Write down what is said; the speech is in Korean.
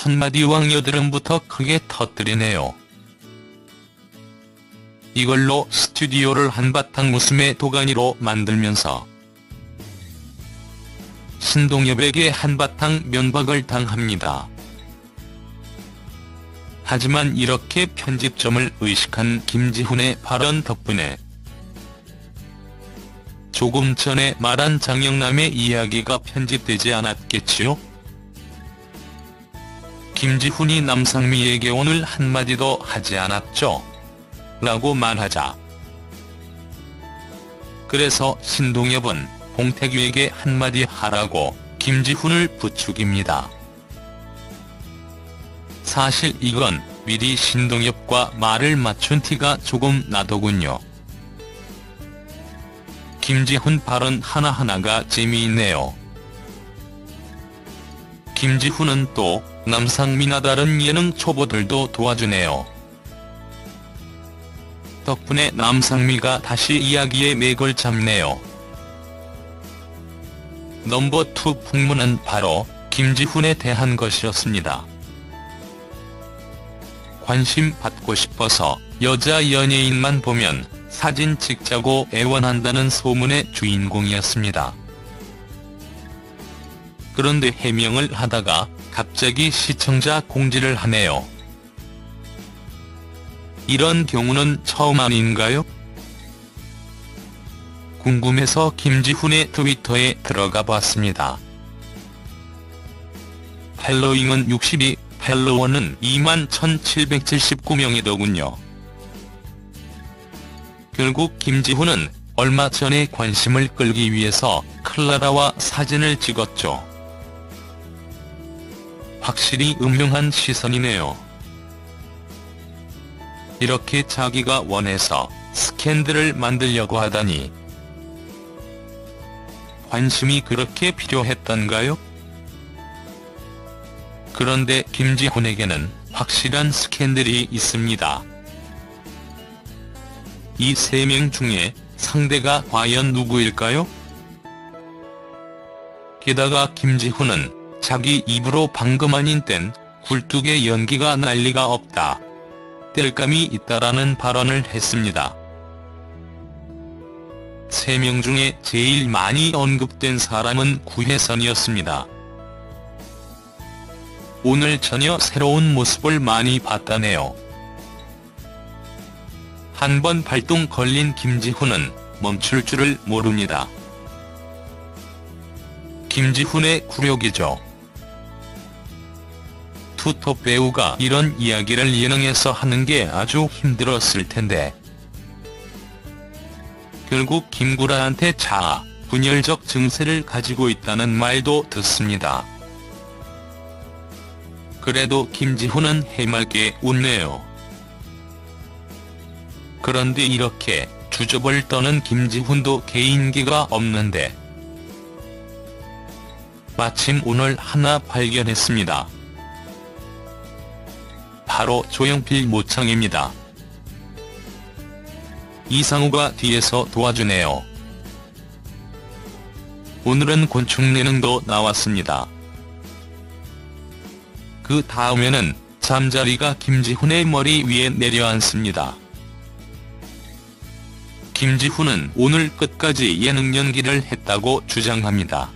첫마디 왕여드름부터 크게 터뜨리네요. 이걸로 스튜디오를 한바탕 웃음의 도가니로 만들면서 신동엽에게 한바탕 면박을 당합니다. 하지만 이렇게 편집점을 의식한 김지훈의 발언 덕분에 조금 전에 말한 장영남의 이야기가 편집되지 않았겠지요? 김지훈이 남상미에게 오늘 한마디도 하지 않았죠? 라고 말하자. 그래서 신동엽은 봉태규에게 한마디 하라고 김지훈을 부추깁니다. 사실 이건 미리 신동엽과 말을 맞춘 티가 조금 나더군요. 김지훈 발언 하나하나가 재미있네요. 김지훈은 또 남상미나 다른 예능 초보들도 도와주네요. 덕분에 남상미가 다시 이야기의 맥을 잡네요. 넘버 2 풍문은 바로 김지훈에 대한 것이었습니다. 관심 받고 싶어서 여자 연예인만 보면 사진 찍자고 애원한다는 소문의 주인공이었습니다. 그런데 해명을 하다가 갑자기 시청자 공지를 하네요. 이런 경우는 처음 아닌가요? 궁금해서 김지훈의 트위터에 들어가 봤습니다. 팔로잉은 62, 팔로워는 21,779명이더군요. 결국 김지훈은 얼마 전에 관심을 끌기 위해서 클라라와 사진을 찍었죠. 확실히 음흉한 시선이네요. 이렇게 자기가 원해서 스캔들을 만들려고 하다니. 관심이 그렇게 필요했던가요? 그런데 김지훈에게는 확실한 스캔들이 있습니다. 이 3명 중에 상대가 과연 누구일까요? 게다가 김지훈은 자기 입으로 방금 아닌 땐 굴뚝의 연기가 난리가 없다, 뗄감이 있다라는 발언을 했습니다. 3명 중에 제일 많이 언급된 사람은 구혜선이었습니다. 오늘 전혀 새로운 모습을 많이 봤다네요. 한 번 발동 걸린 김지훈은 멈출 줄을 모릅니다. 김지훈의 굴욕이죠. 투톱 배우가 이런 이야기를 예능에서 하는 게 아주 힘들었을 텐데. 결국 김구라한테 자아 분열적 증세를 가지고 있다는 말도 듣습니다. 그래도 김지훈은 해맑게 웃네요. 그런데 이렇게 주접을 떠는 김지훈도 개인기가 없는데 마침 오늘 하나 발견했습니다. 바로 조영필 모창입니다. 이상우가 뒤에서 도와주네요. 오늘은 곤충 예능도 나왔습니다. 그 다음에는 잠자리가 김지훈의 머리 위에 내려앉습니다. 김지훈은 오늘 끝까지 예능 연기를 했다고 주장합니다.